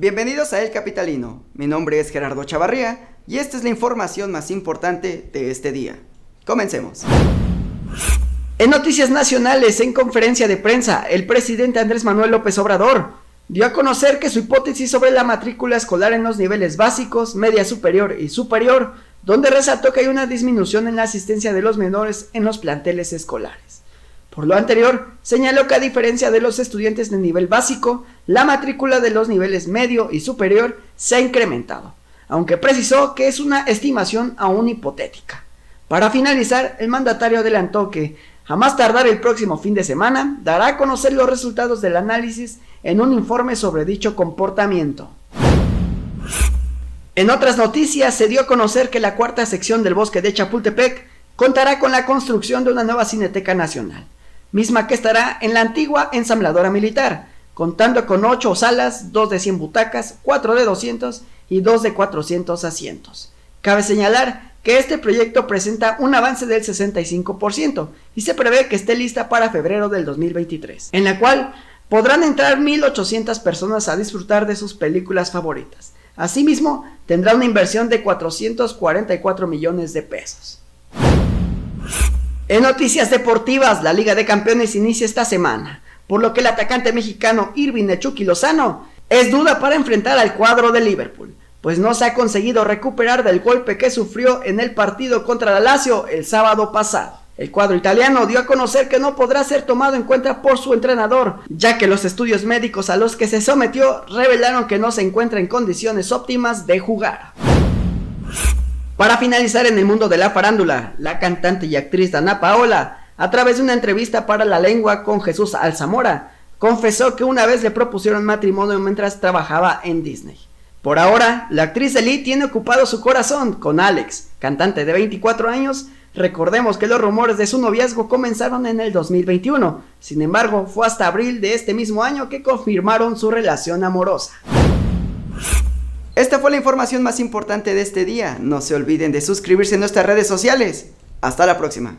Bienvenidos a El Capitalino, mi nombre es Gerardo Chavarría y esta es la información más importante de este día. Comencemos. En noticias nacionales, en conferencia de prensa, el presidente Andrés Manuel López Obrador dio a conocer que su hipótesis sobre la matrícula escolar en los niveles básicos, media superior y superior, donde resaltó que hay una disminución en la asistencia de los menores en los planteles escolares. Por lo anterior, señaló que a diferencia de los estudiantes de nivel básico, la matrícula de los niveles medio y superior se ha incrementado, aunque precisó que es una estimación aún hipotética. Para finalizar, el mandatario adelantó que, a más tardar el próximo fin de semana, dará a conocer los resultados del análisis en un informe sobre dicho comportamiento. En otras noticias, se dio a conocer que la cuarta sección del Bosque de Chapultepec contará con la construcción de una nueva Cineteca Nacional, misma que estará en la antigua ensambladora militar, contando con 8 salas, 2 de 100 butacas, 4 de 200 y 2 de 400 asientos. Cabe señalar que este proyecto presenta un avance del 65% y se prevé que esté lista para febrero del 2023, en la cual podrán entrar 1,800 personas a disfrutar de sus películas favoritas. Asimismo, tendrá una inversión de 444 millones de pesos. En noticias deportivas, la Liga de Campeones inicia esta semana, por lo que el atacante mexicano Irving Lozano es duda para enfrentar al cuadro de Liverpool, pues no se ha conseguido recuperar del golpe que sufrió en el partido contra la Lazio el sábado pasado. El cuadro italiano dio a conocer que no podrá ser tomado en cuenta por su entrenador, ya que los estudios médicos a los que se sometió revelaron que no se encuentra en condiciones óptimas de jugar. Para finalizar, en el mundo de la farándula, la cantante y actriz Danna Paola, a través de una entrevista para La Lengua con Jesús Alzamora, confesó que una vez le propusieron matrimonio mientras trabajaba en Disney. Por ahora, la actriz Eli tiene ocupado su corazón con Alex, cantante de 24 años. Recordemos que los rumores de su noviazgo comenzaron en el 2021, sin embargo, fue hasta abril de este mismo año que confirmaron su relación amorosa. Esta fue la información más importante de este día. No se olviden de suscribirse en nuestras redes sociales. Hasta la próxima.